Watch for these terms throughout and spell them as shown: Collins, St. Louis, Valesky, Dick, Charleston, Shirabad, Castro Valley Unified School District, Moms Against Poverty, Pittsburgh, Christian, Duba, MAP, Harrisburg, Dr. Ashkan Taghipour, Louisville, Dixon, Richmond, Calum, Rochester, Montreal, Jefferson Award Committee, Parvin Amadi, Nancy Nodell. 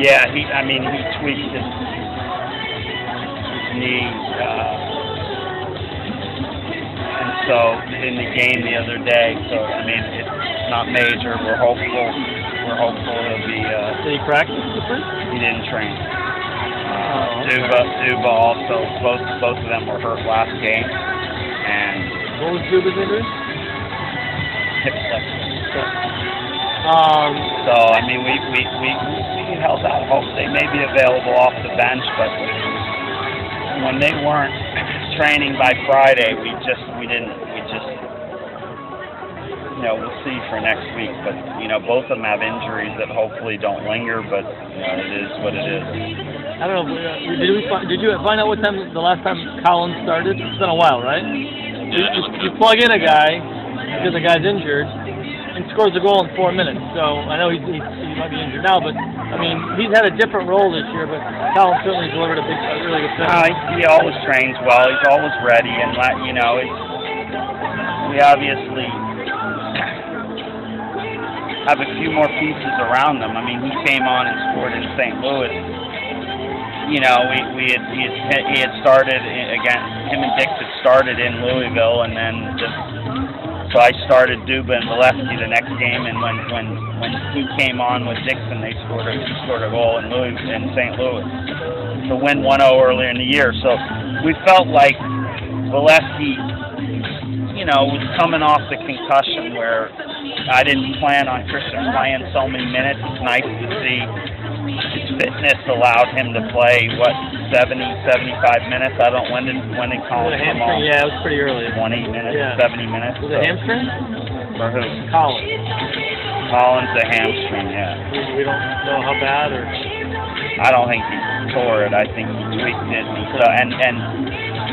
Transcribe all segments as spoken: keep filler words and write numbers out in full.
Yeah, he. I mean, he tweaked his knee, uh, and so in the game the other day. So I mean, it's not major. We're hopeful. We're hopeful it'll be. Uh, Did he practice the first? He didn't train. Uh, Duba, Duba also. Both both of them were hurt last game. And what was Duba's injury? Hip flexor. Um, so, I mean, we we, we, we held out hope. They may be available off the bench, but when they weren't training by Friday, we just, we didn't, we just, you know, we'll see for next week. But, you know, both of them have injuries that hopefully don't linger, but, you know, it is what it is. I don't know, did, we find, did you find out what time the last time Collins started? It's been a while, right? You, you, you plug in a guy because the guy's injured and scores a goal in four minutes. So I know he's, he's, he might be injured now, but I mean he's had a different role this year. But Calum certainly delivered a big, a really good. Uh, he always trains well. He's always ready, and you know, it's, we obviously have a few more pieces around them. I mean, he came on and scored in Saint Louis. You know, we we had he had, he had started again. Him and Dick had started in Louisville, and then just. So I started Duba and Valesky the next game, and when, when, when he came on with Dixon, they scored a, scored a goal in, Louis, in Saint Louis to win one oh earlier in the year. So we felt like Valesky, you know, was coming off the concussion where I didn't plan on Christian playing so many minutes. It's nice to see his fitness allowed him to play, what, seventy, seventy-five minutes. I don't when did when did Collins come on? Yeah, it was pretty early. Twenty minutes, yeah. seventy minutes. Was so. It hamstring? For who? Collins. Collins the hamstring, yeah. We don't know how bad, or I don't think he tore it. I think he tweaked it. So and and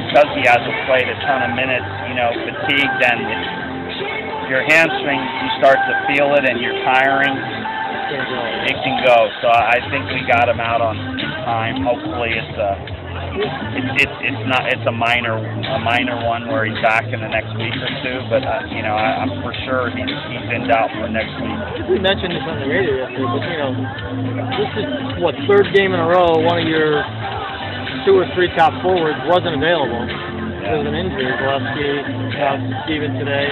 because he hasn't played a ton of minutes, you know, fatigue. Then your hamstring, you start to feel it, and you're tiring. It can go. So I think we got him out on time. Hopefully it's a it's it's, it's not it's a minor a minor one where he's back in the next week or two. But uh, you know I, I'm for sure he's he's in doubt for next week. We mentioned this on the radio yesterday, but you know this is what third game in a row one of your two or three top forwards wasn't available because of an injury. Valesky, uh, Steven today.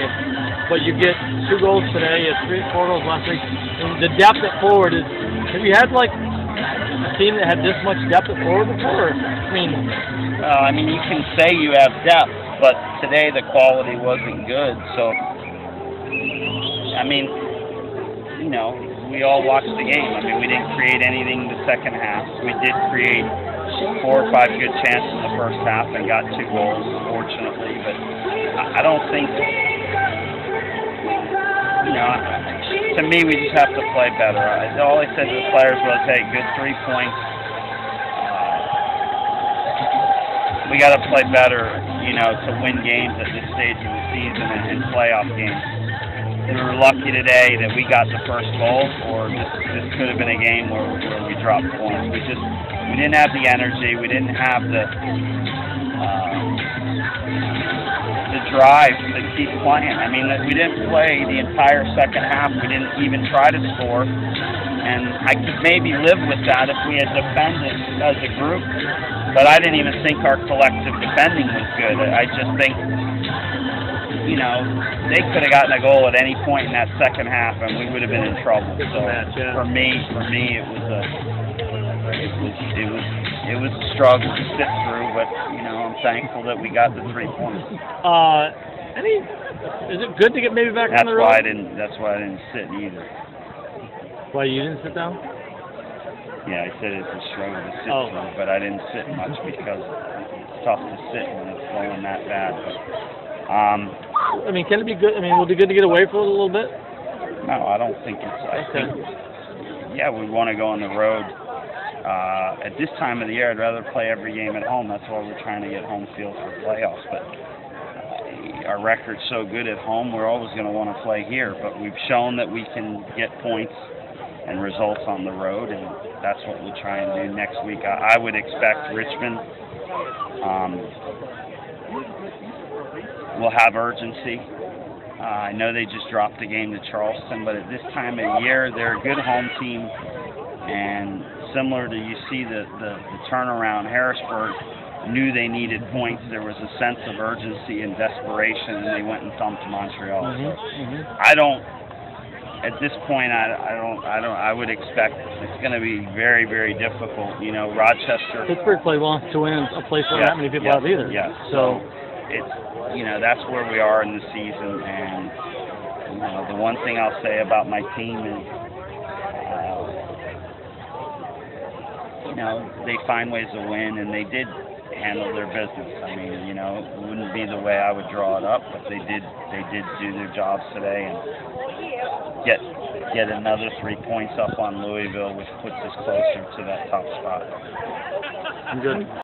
But you get two goals today, you had three, four goals last week. And the depth at forward is, have you had like a team that had this much depth at forward before? Or, I mean, uh, I mean, you can say you have depth, but today the quality wasn't good. So, I mean, you know, we all watched the game. I mean, we didn't create anything in the second half. We did create four or five good chances in the first half and got two goals, fortunately. But I don't think. You know, to me, we just have to play better. All I said to the players was, "Hey, good three points. Uh, we got to play better, you know, to win games at this stage of the season and, and playoff games." We were lucky today that we got the first goal, or this, this could have been a game where, where we dropped points. We just we didn't have the energy. We didn't have the. Uh, the drive to keep playing. I mean, we didn't play the entire second half. We didn't even try to score. And I could maybe live with that if we had defended as a group. But I didn't even think our collective defending was good. I just think, you know, they could have gotten a goal at any point in that second half, and we would have been in trouble. So for me, for me, it was a, it was, it was, it was a struggle to sit through, but, you know, I'm thankful that we got the three points. Uh, any? Is it good to get maybe back that's on the road? That's why I didn't. That's why I didn't sit either. Why you didn't sit down? Yeah, I said it's a struggle to sit oh. through, but I didn't sit much because it's tough to sit when it's going that bad. But, um, I mean, can it be good? I mean, will it be good to get away for a little bit? No, I don't think it's. I okay. think, yeah, we want to go on the road. Uh, at this time of the year, I'd rather play every game at home. That's why we're trying to get home field for playoffs. But uh, our record's so good at home, we're always going to want to play here. But we've shown that we can get points and results on the road, and that's what we'll try and do next week. I, I would expect Richmond um, will have urgency. Uh, I know they just dropped the game to Charleston, but at this time of the year, they're a good home team, and similar to, you see the, the, the turnaround. Harrisburg knew they needed points. There was a sense of urgency and desperation, and they went and thumped Montreal. Mm-hmm, so mm-hmm. I don't, at this point, I, I don't, I don't, I would expect it's going to be very, very difficult. You know, Rochester. Pittsburgh played well to win a place where yeah, not many people yeah, have either. Yeah. So, so it's, you know, that's where we are in the season. And you know, the one thing I'll say about my team is, you know, they find ways to win, and they did handle their business. I mean, you know, it wouldn't be the way I would draw it up, but they did they did do their jobs today and get get another three points up on Louisville, which puts us closer to that top spot. I'm good.